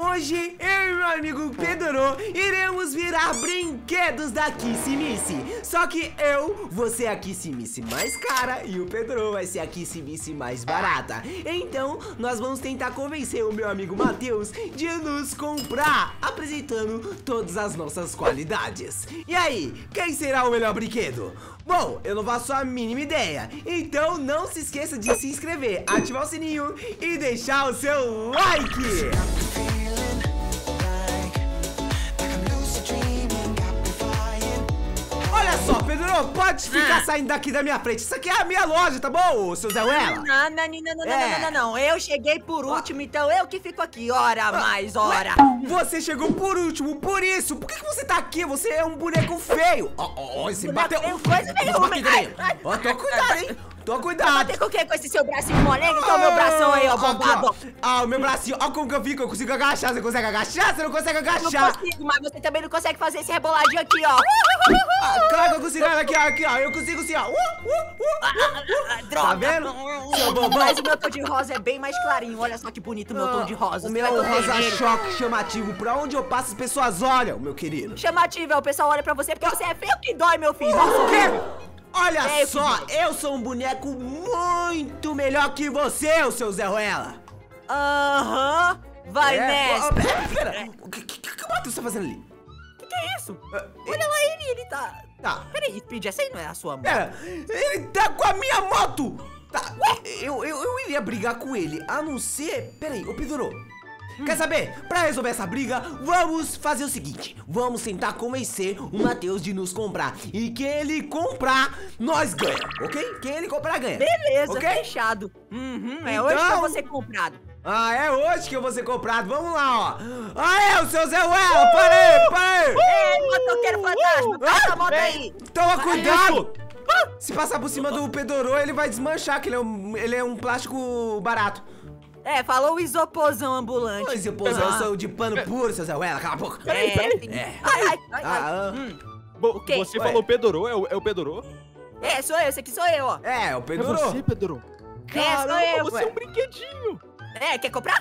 Hoje, eu e meu amigo Pedoro iremos virar brinquedos da Kissy Missy. Só que eu vou ser a Kissy Missy mais cara e o Pedoro vai ser a Kissy Missy mais barata. Então, nós vamos tentar convencer o meu amigo Matheus de nos comprar, apresentando todas as nossas qualidades. E aí, quem será o melhor brinquedo? Bom, eu não faço a mínima ideia. Então, não se esqueça de se inscrever, ativar o sininho e deixar o seu like. Pode ficar saindo daqui da minha frente. Isso aqui é a minha loja, tá bom, seu Zé Uela? Não. Eu cheguei por último, então eu que fico aqui. Ora mais, ora. Você chegou por último, por isso. Por que você tá aqui? Você é um boneco feio. Ó, esse bateu. Tô cuidado, hein? Tô cuidado. Vai bater com o quê? Com esse seu bracinho molengo? Então, meu bração aí, ó, bombado. Ah, o meu bracinho, ó como que eu fico. Eu consigo agachar. Você consegue agachar? Você não consegue agachar. Eu consigo, mas você também não consegue fazer esse reboladinho aqui, ó. Claro que eu consigo, aqui, ó. Eu consigo sim, ó. Droga. Tá vendo? Seu bobão. Mas o meu tom de rosa é bem mais clarinho. Olha só que bonito o meu tom de rosa. O meu rosa choque chamativo. Pra onde eu passo, as pessoas olham, meu querido. Chamativo, o pessoal olha pra você porque você é feio que dói, meu filho. O quê? Olha só, eu sou um boneco muito melhor que você, o seu Zé Ruela. Aham, vai nessa. Pera, o que o Matheus tá fazendo ali? Que é isso? Olha lá ele tá... Peraí, Speed, essa aí não é a sua moto. Pera, ele tá com a minha moto. Tá, eu iria brigar com ele, a não ser... Peraí, ô Pedro. Quer saber? Pra resolver essa briga, vamos fazer o seguinte. Vamos tentar convencer o Matheus de nos comprar. E quem ele comprar, nós ganha, ok? Quem ele comprar, ganha. Beleza, okay? Fechado. É hoje que eu vou ser comprado. Ah, é hoje que eu vou ser comprado. Vamos lá, ó. Aê, o seu Zé Uela, parei. Ei, motoqueiro fantasma, passa a moto aí. Toma cuidado. Se passar por cima do Pedoro, ele vai desmanchar, que ele é um plástico barato. É, falou o isoporzão ambulante. O isoporzão sou de pano puro, seu Zé Uela, cala a boca. Peraí. Você falou Pedoro, é o Pedoro? É, sou eu, esse aqui sou eu, ó. É, o Pedoro. É você, Pedoro? Caramba, sou eu, você é um brinquedinho. É, quer comprar?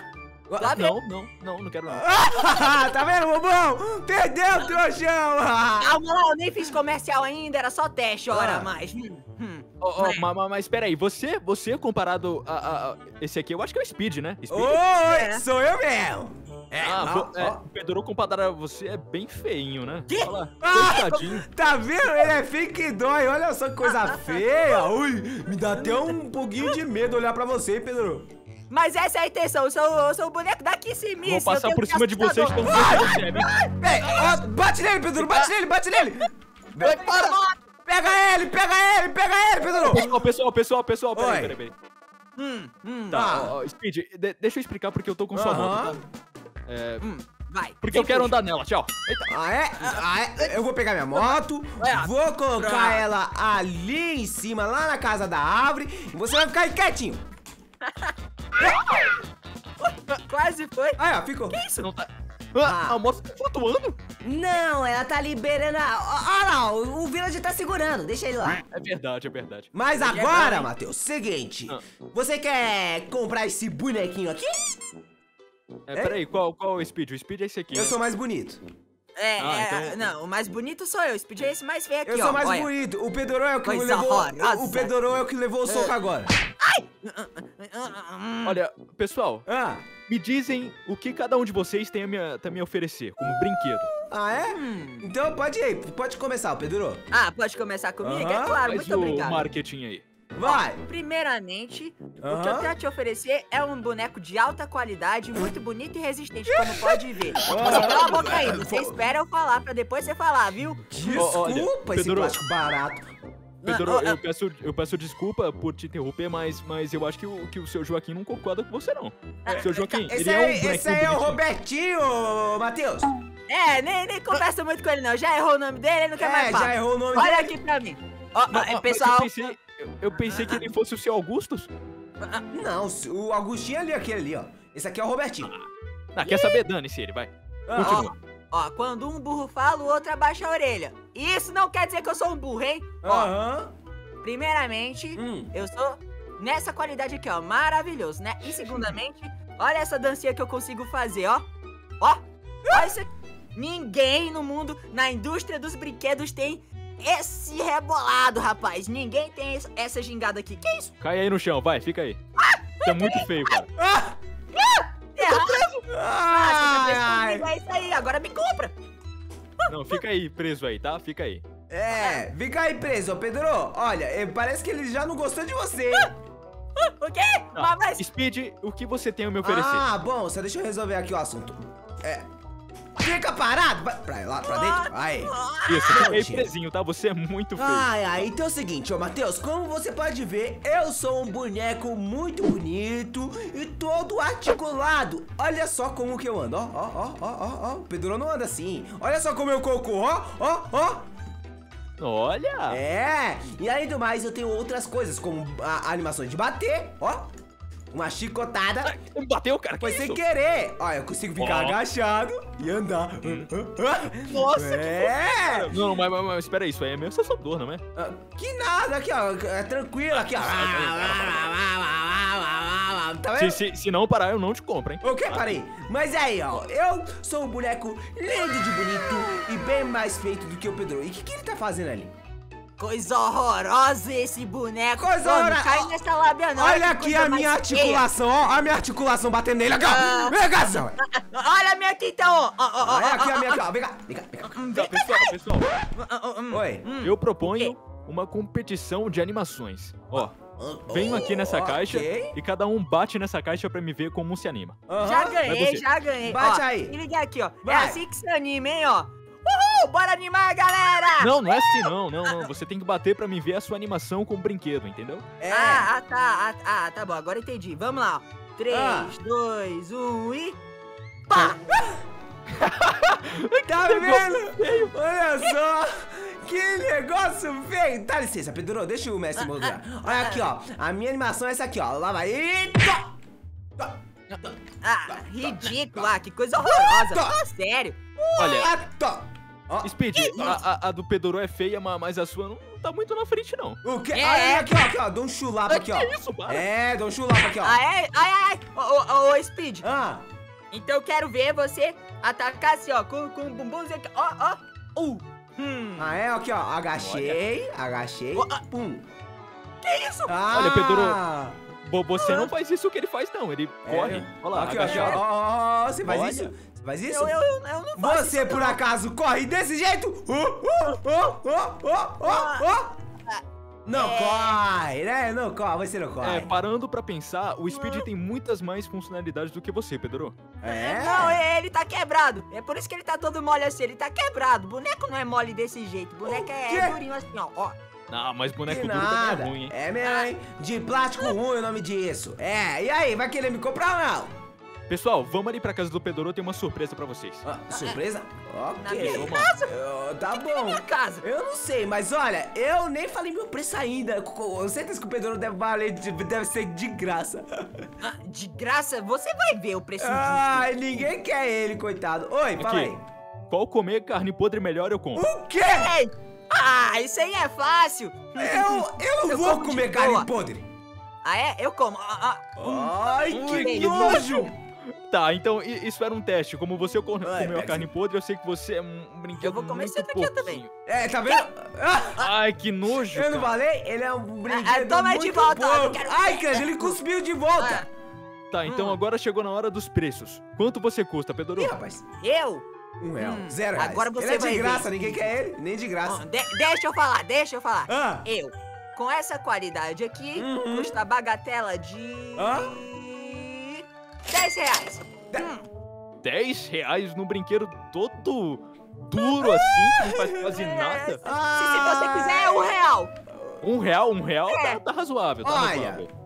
Não quero nada. Tá vendo, bobão? Perdeu, trouxão. Calma lá, eu nem fiz comercial ainda, era só teste, ora mais. Mas peraí, você comparado a esse aqui, eu acho que é o Speed, né? Speed? Oi, sou eu mesmo! O Pedro comparado a você é bem feinho, né? Que? Tá vendo? Ele é feio que dói, olha só que coisa feia! Ui, me dá até um pouquinho de medo olhar pra você, Pedro. Mas essa é a intenção, eu sou o boneco da Kissy Missy. Vou passar por cima de vocês quando você percebe. Bate nele, Pedro, bate nele! Pega ele, Pedro! Pessoal, peraí. Ó, Speed, deixa eu explicar porque eu tô com sua moto, tá? Vai. Porque eu quero andar nela, tchau. Eita. Ah, é? Eu vou pegar minha moto, vou colocar ela ali em cima, lá na casa da árvore, e você vai ficar aí quietinho. Quase foi. Ah, ó, ficou. Que isso? Não tá... A moto tá flutuando? Não, ela tá liberando a... Olha lá, o Village tá segurando, deixa ele lá. É verdade. Mas agora, Matheus, seguinte. Você quer comprar esse bonequinho aqui? Peraí, qual é o Speed? O Speed é esse aqui. Eu sou mais bonito. Então... Não, o mais bonito sou eu, o Speed é esse mais feio aqui, ó. Eu sou mais bonito, o Pedoro é o que levou... O Pedoro é o que levou o soco agora. Ai! Olha, pessoal, me dizem o que cada um de vocês tem a me oferecer como brinquedo. Então pode ir, pode começar, Pedro. Pode começar comigo? É claro, muito obrigado. O marketing aí. Vai! Primeiramente, o que eu tenho a te oferecer é um boneco de alta qualidade, muito bonito e resistente, como pode ver. Você cala a boca aí, você espera eu falar pra depois você falar, viu? Desculpa, esse plástico barato. Pedro, eu peço desculpa por te interromper, mas eu acho que o seu Joaquim não concorda com você, não. Seu Joaquim, esse é o Robertinho, Matheus. Nem conversa muito com ele, não. Já errou o nome dele, ele não quer mais falar. Já errou o nome dele. Olha aqui pra mim. Pessoal... Eu pensei que ele fosse o seu Augustus. Não, o Augustinho é aquele ali, ó. Esse aqui é o Robertinho. Quer saber? Dane-se ele, vai. Continua. Quando um burro fala, o outro abaixa a orelha. E isso não quer dizer que eu sou um burro, hein? Primeiramente, eu sou nessa qualidade aqui, ó. Maravilhoso, né? E segundamente, olha essa dancinha que eu consigo fazer, ó. Ó, olha isso aqui. Ninguém no mundo, na indústria dos brinquedos, tem esse rebolado, rapaz. Ninguém tem essa gingada aqui. Que isso? Cai aí no chão, vai, fica aí. Isso é muito feio, cara. É isso aí, agora me compra. Não, fica aí preso aí, tá? Fica aí. É, fica aí preso, Pedro. Olha, parece que ele já não gostou de você. O quê? Mas... Speed, o que você tem a me oferecer? Ah, bom, só deixa eu resolver aqui o assunto. É... Fica parado! Pra lá, pra dentro? Aí. Isso, fica aí presinho, tá? Você é muito feio. Então é o seguinte, ô Matheus, como você pode ver, eu sou um boneco muito bonito e todo articulado. Olha só como que eu ando, ó, ó, ó, ó, ó. O Pedro não anda assim. Olha só como eu concorro, ó, ó, ó. Olha! É! E além do mais, eu tenho outras coisas, como a animação de bater, ó. Uma chicotada. Bateu, cara, que foi sem querer. Olha, eu consigo ficar agachado e andar. Nossa, que bom. Não, mas espera aí, isso aí é meio sensador, não é? Que nada, aqui, ó. É tranquilo, aqui, ó. Tá vendo? Se não parar, eu não te compro, hein? Ok, parei. Mas aí, ó, eu sou um boneco lindo de bonito e bem mais feito do que o Pedro. E o que ele tá fazendo ali? Coisa horrorosa esse boneco. Coisa horrorosa. Não cai nessa lábia, não. Olha aqui a minha articulação, ó. A minha articulação batendo nele. Olha a minha aqui, então. Olha aqui a minha aqui, ó. Vem cá, vem cá, vem cá. Pessoal, oi. Eu proponho uma competição de animações. Ó, venho aqui nessa caixa e cada um bate nessa caixa pra me ver como se anima. Já ganhei, já ganhei. Bate aí. Me liga aqui, ó. É assim que se anima, hein, ó. Uhul, bora animar, galera! Não, não é assim, não. Você tem que bater pra me ver a sua animação com o brinquedo, entendeu? É. Tá bom, agora entendi. Vamos lá, ó. 3, 2, 1 e... Pá! Tá vendo? Olha só! Que negócio feio! Dá licença, Pedro, deixa o mestre mostrar. Olha aqui, ó. A minha animação é essa aqui, ó. Lá vai... Ridículo, que coisa horrorosa. Fala sério. Olha, Speed, a do Pedoro é feia, mas a sua não tá muito na frente, não. O quê? Aqui, ó, dou um chulapa aqui, ó. Que isso, para? Dou um chulapa aqui, ó. Ô, Speed. Então eu quero ver você atacar assim, ó, com o bumbumzinho aqui, ó, ó. Aqui, ó, agachei, pum. Que isso? Olha, Pedoro... Você não faz isso que ele faz, não. Ele corre. Olha lá, agachado. Você faz isso? Você faz isso? Eu não faço. Você, por acaso, corre desse jeito? Não corre, né? Não corre, você não corre. Parando pra pensar, o Speed tem muitas mais funcionalidades do que você, Pedro. Não, ele tá quebrado. É por isso que ele tá todo mole assim. Ele tá quebrado. Boneco não é mole desse jeito. Boneco é durinho assim, ó. Não, mas boneco duro também é ruim, hein? É mesmo, hein? De plástico ruim o nome disso. E aí, vai querer me comprar ou não? Pessoal, vamos ali pra casa do Pedoro, tem uma surpresa pra vocês. Surpresa? Ok. Na minha casa? Tá bom. Na minha casa? Eu não sei, mas olha, eu nem falei meu preço ainda. Com certeza que o Pedoro deve ser de graça. De graça? Você vai ver o preço disso. Ninguém quer ele, coitado. Oi, fala aí. Qual comer carne podre melhor eu compro? O quê? Isso aí é fácil. Eu vou comer carne podre. Eu como. Ai, que nojo. Tá, então isso era um teste. Como você comeu a carne podre, eu sei que você é um brinquedo. Eu vou comer isso daqui também. Tá vendo? Ai, que nojo. Eu não falei? Ele é um brinquedo. Toma de volta. Ai, cara, ele cuspiu de volta. Tá, então agora chegou na hora dos preços. Quanto você custa, Pedoro? Rapaz, eu? R$1, R$0. Agora você ele é de graça, ninguém quer ele, nem de graça. Deixa eu falar. Eu, com essa qualidade aqui, custa bagatela de... R$10. R$10 num brinquedo todo duro assim, que não faz quase nada? Se você quiser, é R$1. Um real tá razoável, tá razoável.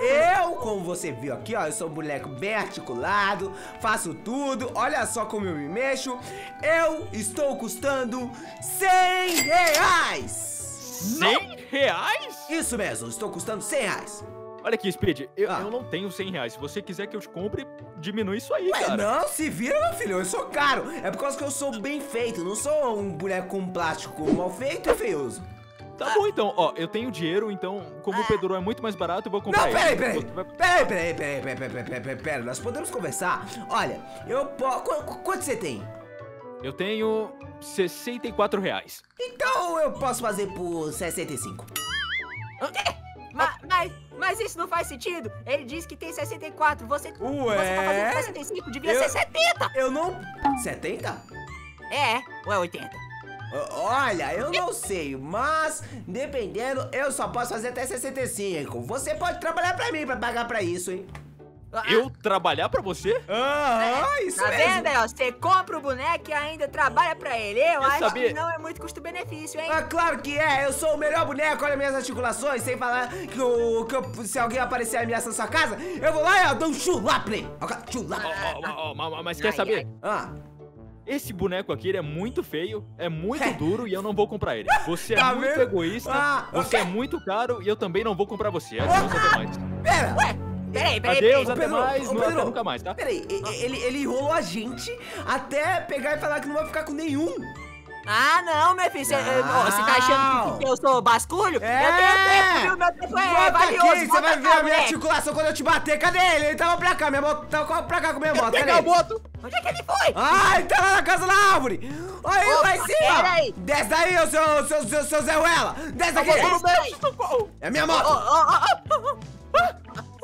Eu, como você viu aqui, ó, eu sou um boneco bem articulado, faço tudo, olha só como eu me mexo. Eu estou custando R$100. 100 reais? Isso mesmo, estou custando R$100. Olha aqui, Speed, eu não tenho R$100. Se você quiser que eu te compre, diminui isso aí, cara. Não, se vira, meu filho, eu sou caro. É por causa que eu sou bem feito, não sou um boneco com plástico mal feito e feioso. Tá bom, então. Ó, eu tenho dinheiro, então, como o Pedoro é muito mais barato, eu vou comprar. Não, peraí. Nós podemos conversar? Olha, eu posso... Quanto você tem? Eu tenho R$64. Então eu posso fazer por 65. Mas isso não faz sentido. Ele disse que tem 64. Você tá fazendo 65, devia ser 70. Eu não... 70? É, ou é 80? Olha, eu não sei, mas dependendo, eu só posso fazer até 65. Você pode trabalhar pra mim pra pagar pra isso, hein? Eu trabalhar pra você? Isso mesmo. Tá vendo, ó? Você compra o boneco e ainda trabalha pra ele. Eu acho que não é muito custo-benefício, hein? Ah, claro que é. Eu sou o melhor boneco. Olha minhas articulações. Sem falar que, se alguém aparecer ameaçando sua casa, eu vou lá e dou um chulapa nele. Mas quer saber? Esse boneco aqui, ele é muito feio, é muito duro e eu não vou comprar ele. Você é muito egoísta, você é muito caro e eu também não vou comprar você. Adeus, até mais. Adeus, até mais, até nunca mais, tá? Peraí, ele enrolou a gente até pegar e falar que não vai ficar com nenhum. Ah, não, meu filho, você tá achando que eu sou basculho? Eu tenho tempo, viu? Meu tempo é valioso. Aqui, você vai ver a minha articulação quando eu te bater. Cadê ele? Ele tava pra cá, minha moto tava pra cá com minha moto. Cadê a moto? Onde é que ele foi? Ele tá lá na casa da árvore. Olha ele lá em cima. Desce daí, seu Zé Ruela. Desce daqui. É a minha moto.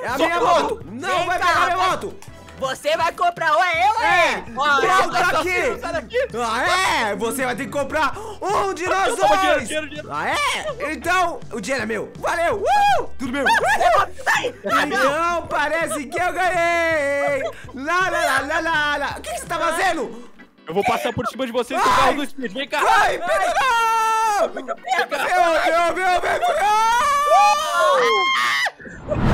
É a minha moto. Não vai pegar minha moto. Você vai comprar ou é eu ou é ele? Volta aqui! Você vai ter que comprar um de nós dois! Dinheiro. Então, o dinheiro é meu! Valeu! Tudo meu! Então, parece que eu ganhei! O que você tá fazendo? Eu vou passar por cima de você e pegar o do Speed! Vem cá! Vai, Pedro! Meu, meu, meu!